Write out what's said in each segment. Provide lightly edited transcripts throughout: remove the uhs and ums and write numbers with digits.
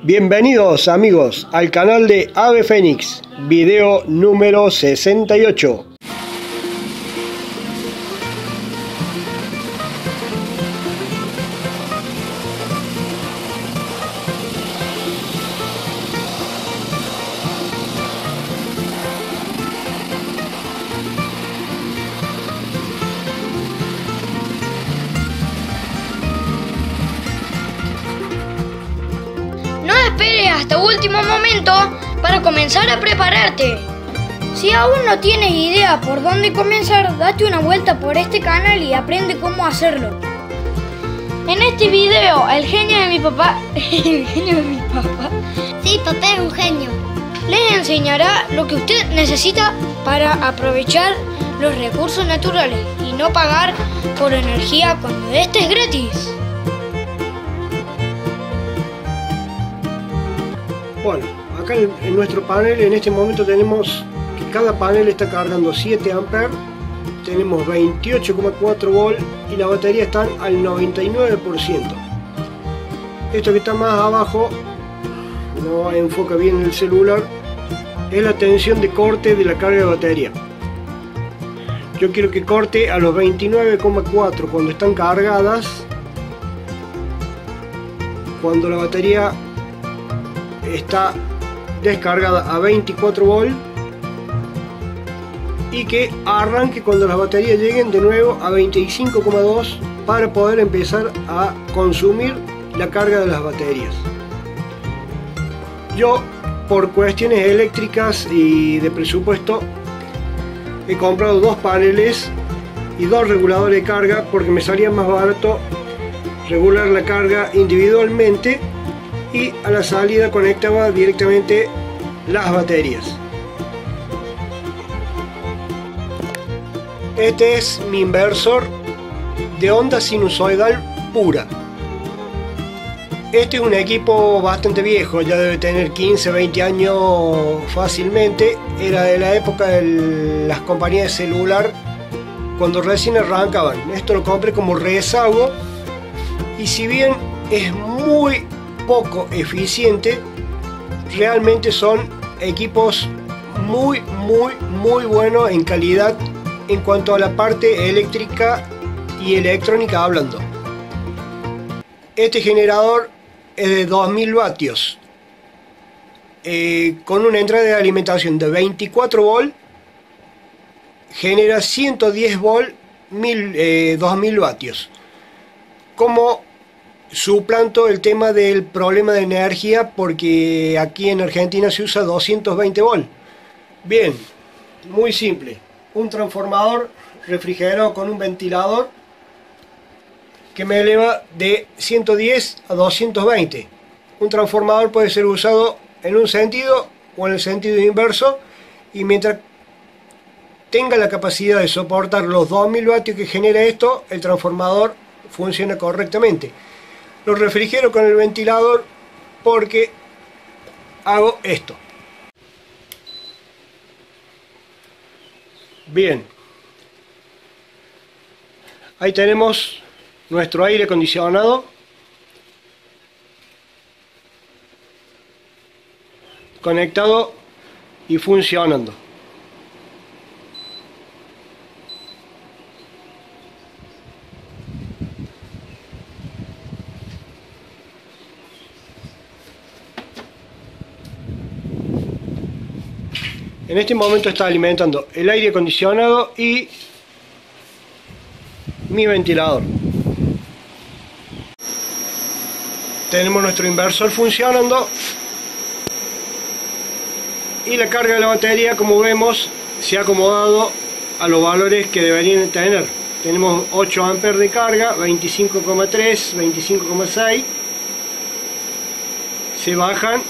Bienvenidos amigos al canal de Ave Fénix, video número 68. Espere hasta último momento para comenzar a prepararte. Si aún no tienes idea por dónde comenzar, date una vuelta por este canal y aprende cómo hacerlo. En este video, el genio de mi papá... ¿El genio de mi papá? Sí, papá es un genio. Les enseñará lo que usted necesita para aprovechar los recursos naturales y no pagar por energía cuando este es gratis. Bueno, acá en nuestro panel en este momento tenemos que cada panel está cargando 7 amperes, tenemos 28,4 volts y la batería está al 99%. Esto que está más abajo, no enfoca bien el celular, es la tensión de corte de la carga de batería. Yo quiero que corte a los 29,4 cuando están cargadas, cuando la batería está descargada a 24 volts y que arranque cuando las baterías lleguen de nuevo a 25,2 para poder empezar a consumir la carga de las baterías. Yo por cuestiones eléctricas y de presupuesto he comprado 2 paneles y 2 reguladores de carga porque me salía más barato regular la carga individualmente y a la salida conectaba directamente las baterías. Este es mi inversor de onda sinusoidal pura. Este es un equipo bastante viejo, ya debe tener 15, 20 años fácilmente. Era de la época de las compañías de celular cuando recién arrancaban. Esto lo compré como rezago y si bien es muy poco eficiente, realmente son equipos muy buenos en calidad en cuanto a la parte eléctrica y electrónica hablando. Este generador es de 2000 vatios con una entrada de alimentación de 24 volts, genera 110 volts 2000 vatios. Como suplanto el tema del problema de energía porque aquí en Argentina se usa 220 volts. Bien, muy simple. Un transformador refrigerado con un ventilador que me eleva de 110 a 220. Un transformador puede ser usado en un sentido o en el sentido inverso y mientras tenga la capacidad de soportar los 2000 vatios que genera esto, el transformador funciona correctamente. Lo refrigero con el ventilador porque hago esto. Bien. Ahí tenemos nuestro aire acondicionado conectado y funcionando. En este momento está alimentando el aire acondicionado y mi ventilador. Tenemos nuestro inversor funcionando y la carga de la batería, como vemos, se ha acomodado a los valores que deberían tener. Tenemos 8 amperes de carga, 25,3, 25,6. Se bajan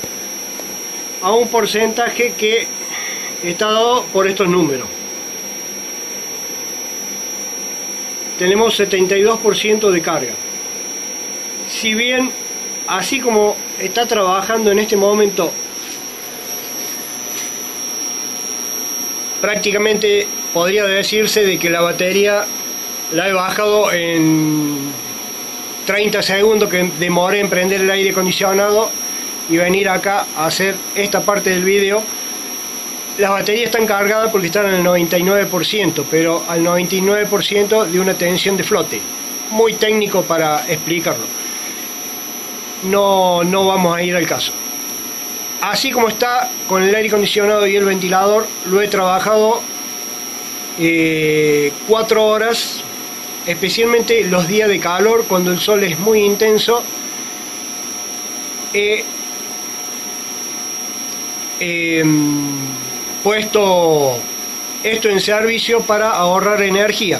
a un porcentaje que está dado por estos números. Tenemos 72% de carga. Si bien, así como está trabajando en este momento prácticamente podría decirse de que la batería la he bajado en 30 segundos que demoré en prender el aire acondicionado y venir acá a hacer esta parte del vídeo. Las baterías están cargadas porque están al 99%, pero al 99% de una tensión de flote. Muy técnico para explicarlo. No vamos a ir al caso. Así como está, con el aire acondicionado y el ventilador, lo he trabajado 4 horas, especialmente los días de calor, cuando el sol es muy intenso. Puesto esto en servicio para ahorrar energía.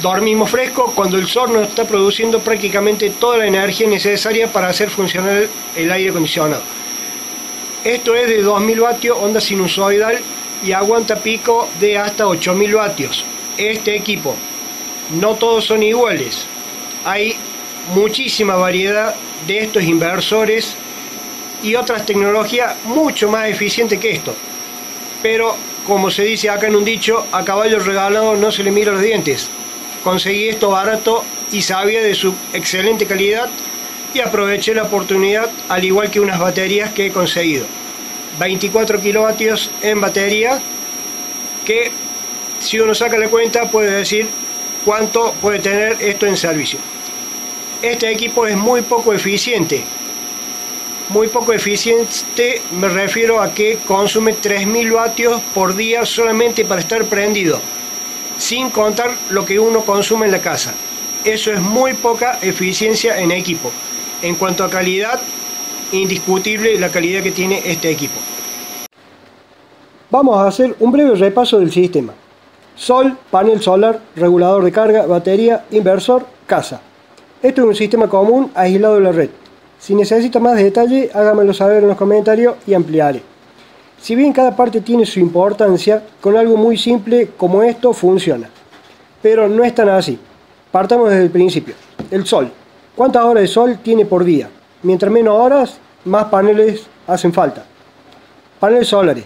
Dormimos fresco cuando el sol nos está produciendo prácticamente toda la energía necesaria para hacer funcionar el aire acondicionado. Esto es de 2000 vatios, onda sinusoidal, y aguanta pico de hasta 8000 vatios. Este equipo, no todos son iguales, hay muchísima variedad de estos inversores y otras tecnologías mucho más eficientes que esto. Pero, como se dice acá en un dicho, a caballo regalado no se le mira los dientes. Conseguí esto barato y sabía de su excelente calidad y aproveché la oportunidad, al igual que unas baterías que he conseguido. 24 kilovatios en batería, que si uno saca la cuenta puede decir cuánto puede tener esto en servicio. Este equipo es muy poco eficiente. Muy poco eficiente, me refiero a que consume 3000 vatios por día solamente para estar prendido, sin contar lo que uno consume en la casa. Eso es muy poca eficiencia en equipo. En cuanto a calidad, indiscutible la calidad que tiene este equipo. Vamos a hacer un breve repaso del sistema: sol, panel solar, regulador de carga, batería, inversor, casa. Esto es un sistema común aislado de la red. Si necesita más detalle, hágamelo saber en los comentarios y ampliaré. Si bien cada parte tiene su importancia, con algo muy simple como esto funciona. Pero no es tan así. Partamos desde el principio. El sol. ¿Cuántas horas de sol tiene por día? Mientras menos horas, más paneles hacen falta. Paneles solares.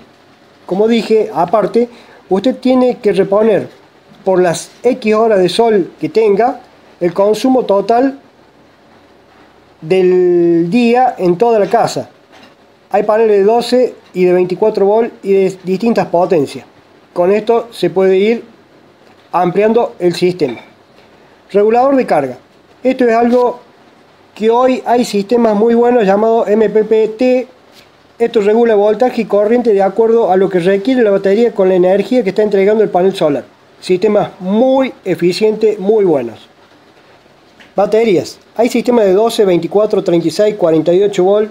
Como dije, aparte, usted tiene que reponer por las X horas de sol que tenga el consumo total del día en toda la casa. Hay paneles de 12 y de 24 volt y de distintas potencias. Con esto se puede ir ampliando el sistema. Regulador de carga. Esto es algo que hoy hay sistemas muy buenos llamados MPPT. Esto regula voltaje y corriente de acuerdo a lo que requiere la batería con la energía que está entregando el panel solar. Sistemas muy eficientes, muy buenos. Baterías. Hay sistemas de 12, 24, 36, 48 volt.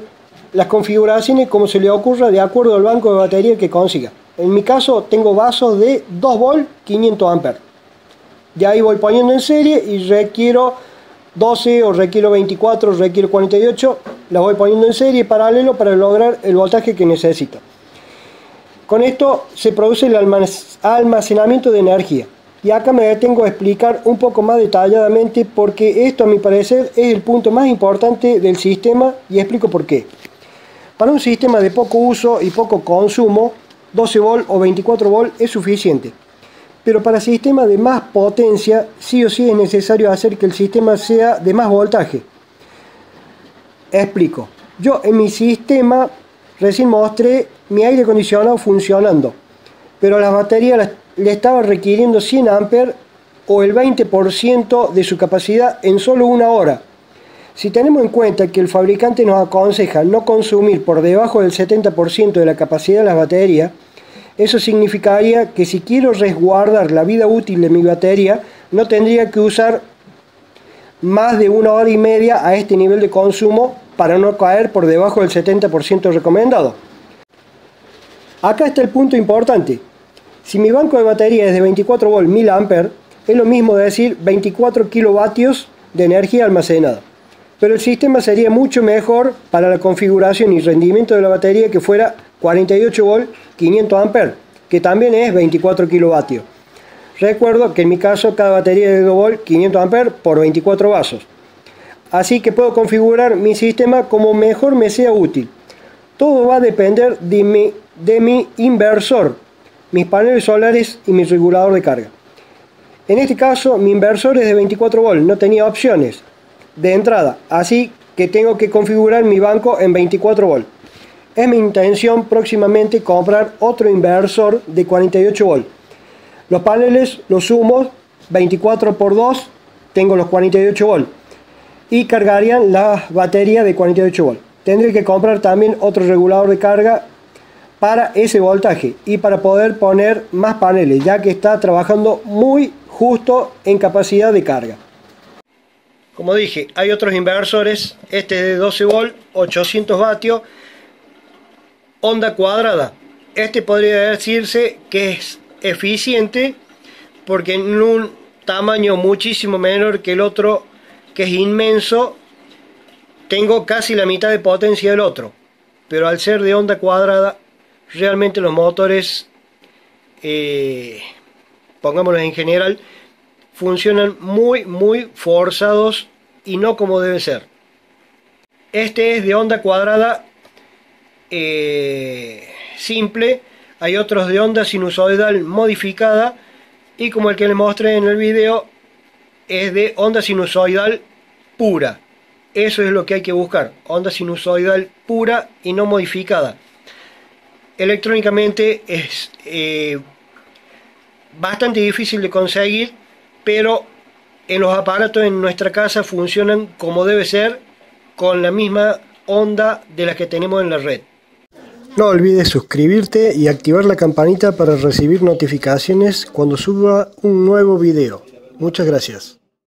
Las configuraciones como se le ocurra de acuerdo al banco de batería que consiga. En mi caso tengo vasos de 2 volt 500 amperes. De ahí voy poniendo en serie y requiero 12 o requiero 24 o requiero 48. Las voy poniendo en serie paralelo para lograr el voltaje que necesito. Con esto se produce el almacenamiento de energía. Y acá me detengo a explicar un poco más detalladamente porque esto a mi parecer es el punto más importante del sistema y explico por qué. Para un sistema de poco uso y poco consumo, 12 volt o 24 volt es suficiente. Pero para sistemas de más potencia, sí o sí es necesario hacer que el sistema sea de más voltaje. Explico. Yo en mi sistema recién mostré mi aire acondicionado funcionando, pero las baterías le estaba requiriendo 100 amperes o el 20% de su capacidad en solo una hora. Si tenemos en cuenta que el fabricante nos aconseja no consumir por debajo del 70% de la capacidad de las baterías, eso significaría que si quiero resguardar la vida útil de mi batería, no tendría que usar más de una hora y media a este nivel de consumo para no caer por debajo del 70% recomendado. Acá está el punto importante. Si mi banco de batería es de 24 volt 1000 amperes, es lo mismo de decir 24 kilovatios de energía almacenada. Pero el sistema sería mucho mejor para la configuración y rendimiento de la batería que fuera 48 volt 500 amperes, que también es 24 kilovatios. Recuerdo que en mi caso cada batería es de 2 volt 500 amperes por 24 vasos. Así que puedo configurar mi sistema como mejor me sea útil. Todo va a depender de mi inversor, mis paneles solares y mi regulador de carga. En este caso mi inversor es de 24 volt, no tenía opciones de entrada, así que tengo que configurar mi banco en 24 volts. Es mi intención próximamente comprar otro inversor de 48 volts. Los paneles los sumo 24 por 2, tengo los 48 volts y cargarían las baterías de 48 volts. Tendré que comprar también otro regulador de carga para ese voltaje y para poder poner más paneles, ya que está trabajando muy justo en capacidad de carga. Como dije, hay otros inversores, este de 12 volt, 800 vatios, onda cuadrada. Este podría decirse que es eficiente porque en un tamaño muchísimo menor que el otro, que es inmenso, tengo casi la mitad de potencia del otro. Pero al ser de onda cuadrada, realmente los motores, pongámoslos en general, funcionan muy forzados y no como debe ser. Este es de onda cuadrada simple. Hay otros de onda sinusoidal modificada, y como el que les mostré en el video, es de onda sinusoidal pura. Eso es lo que hay que buscar, onda sinusoidal pura y no modificada. Electrónicamente es bastante difícil de conseguir, pero en los aparatos en nuestra casa funcionan como debe ser, con la misma onda de las que tenemos en la red. No olvides suscribirte y activar la campanita para recibir notificaciones cuando suba un nuevo video. Muchas gracias.